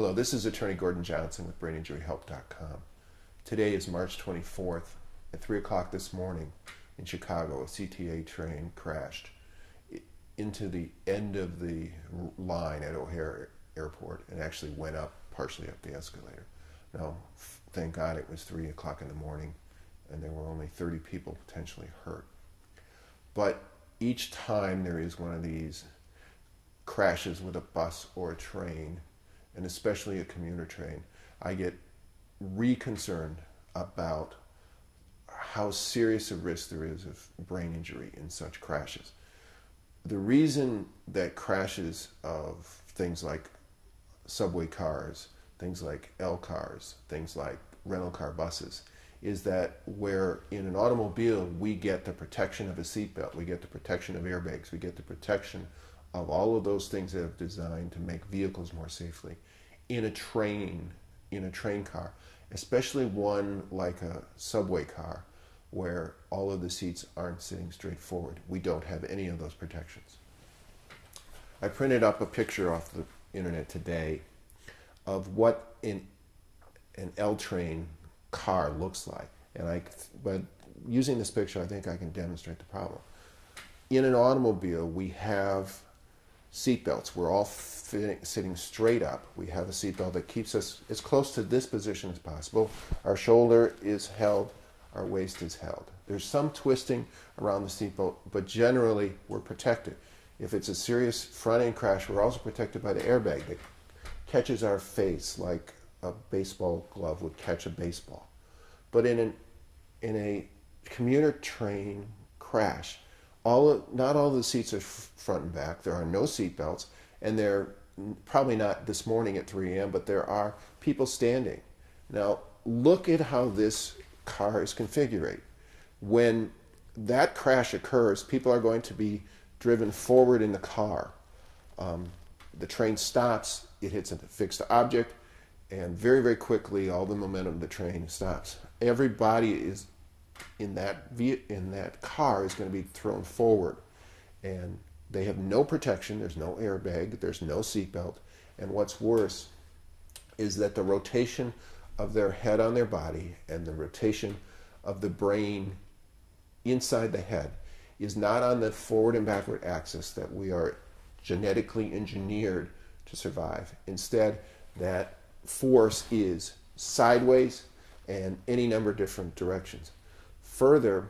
Hello, this is attorney Gordon Johnson with BrainInjuryHelp.com. Today is March 24th at 3 o'clock this morning in Chicago. A CTA train crashed into the end of the line at O'Hare airport and actually went up, partially up the escalator. Now, thank God it was 3 o'clock in the morning and there were only 30 people potentially hurt. But each time there is one of these crashes with a bus or a train, and especially a commuter train, I get re-concerned about how serious a risk there is of brain injury in such crashes. The reason that crashes of things like subway cars, things like L cars, things like rental car buses, is that where in an automobile we get the protection of a seatbelt, we get the protection of airbags, we get the protection of all of those things that are designed to make vehicles more safely. In a train car, especially one like a subway car, where all of the seats aren't sitting straight forward, we don't have any of those protections. I printed up a picture off the internet today of what an L train car looks like, and but using this picture, I think I can demonstrate the problem. In an automobile, we have seatbelts. We're all sitting straight up. We have a seatbelt that keeps us as close to this position as possible. Our shoulder is held, our waist is held. There's some twisting around the seatbelt, but generally we're protected. If it's a serious front-end crash, we're also protected by the airbag that catches our face like a baseball glove would catch a baseball. But in a commuter train crash, not all the seats are front and back. There are no seat belts, and they're probably not this morning at 3 a.m., but there are people standing. Now, look at how this car is configured. When that crash occurs, people are going to be driven forward in the car. The train stops, it hits a fixed object, and very, very quickly, all the momentum of the train stops. Everybody is in that car is going to be thrown forward, and they have no protection. There's no airbag, there's no seatbelt, and what's worse is that the rotation of their head on their body and the rotation of the brain inside the head is not on the forward and backward axis that we are genetically engineered to survive. Instead, that force is sideways and any number of different directions. Further,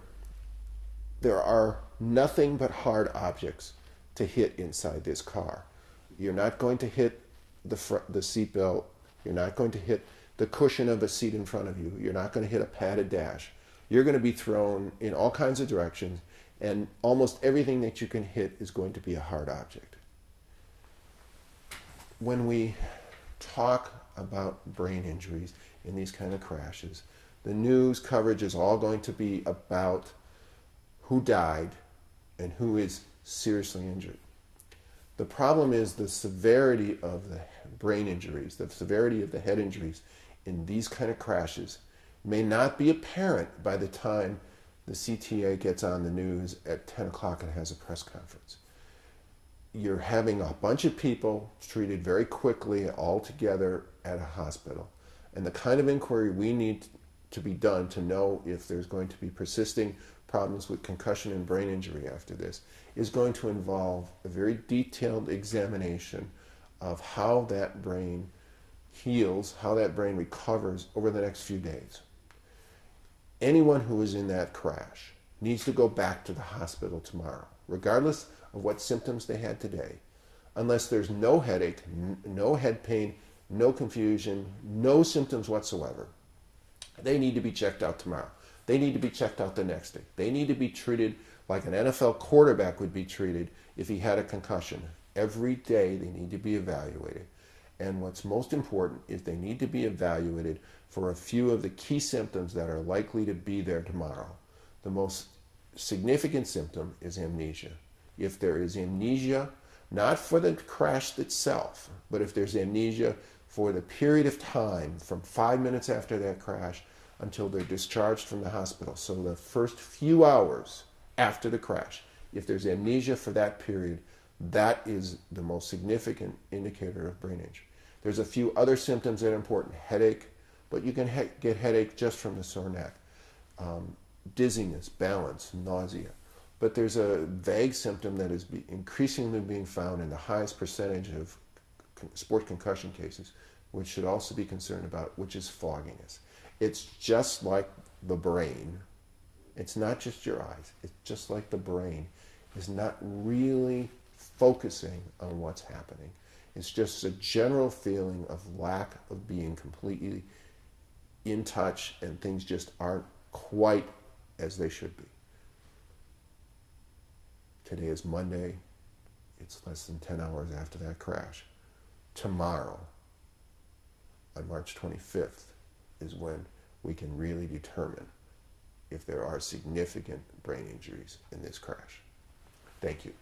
there are nothing but hard objects to hit inside this car. You're not going to hit the seat belt. You're not going to hit the cushion of the seat in front of you. You're not going to hit a padded dash. You're going to be thrown in all kinds of directions, and almost everything that you can hit is going to be a hard object. When we talk about brain injuries in these kind of crashes, the news coverage is all going to be about who died and who is seriously injured. The problem is the severity of the brain injuries, the severity of the head injuries in these kind of crashes may not be apparent by the time the CTA gets on the news at 10 o'clock and has a press conference. You're having a bunch of people treated very quickly all together at a hospital. And the kind of inquiry we need to be done to know if there's going to be persisting problems with concussion and brain injury after this is going to involve a very detailed examination of how that brain heals, how that brain recovers over the next few days. Anyone who is in that crash needs to go back to the hospital tomorrow, regardless of what symptoms they had today, unless there's no headache, no head pain, no confusion, no symptoms whatsoever. They need to be checked out tomorrow. They need to be checked out the next day. They need to be treated like an NFL quarterback would be treated if he had a concussion. Every day they need to be evaluated. And what's most important is they need to be evaluated for a few of the key symptoms that are likely to be there tomorrow. The most significant symptom is amnesia. If there is amnesia, not for the crash itself, but if there's amnesia for the period of time from 5 minutes after that crash until they're discharged from the hospital, so the first few hours after the crash, if there's amnesia for that period, that is the most significant indicator of brain injury. There's a few other symptoms that are important. Headache, but you can get headache just from the sore neck. Dizziness, balance, nausea. But there's a vague symptom that is increasingly being found in the highest percentage of sport concussion cases, which should also be concerned about, which is fogginess. It's just like the brain. It's not just your eyes. It's just like the brain is not really focusing on what's happening. It's just a general feeling of lack of being completely in touch, and things just aren't quite as they should be. Today is Monday. It's less than 10 hours after that crash. Tomorrow, on March 25th, is when we can really determine if there are significant brain injuries in this crash. Thank you.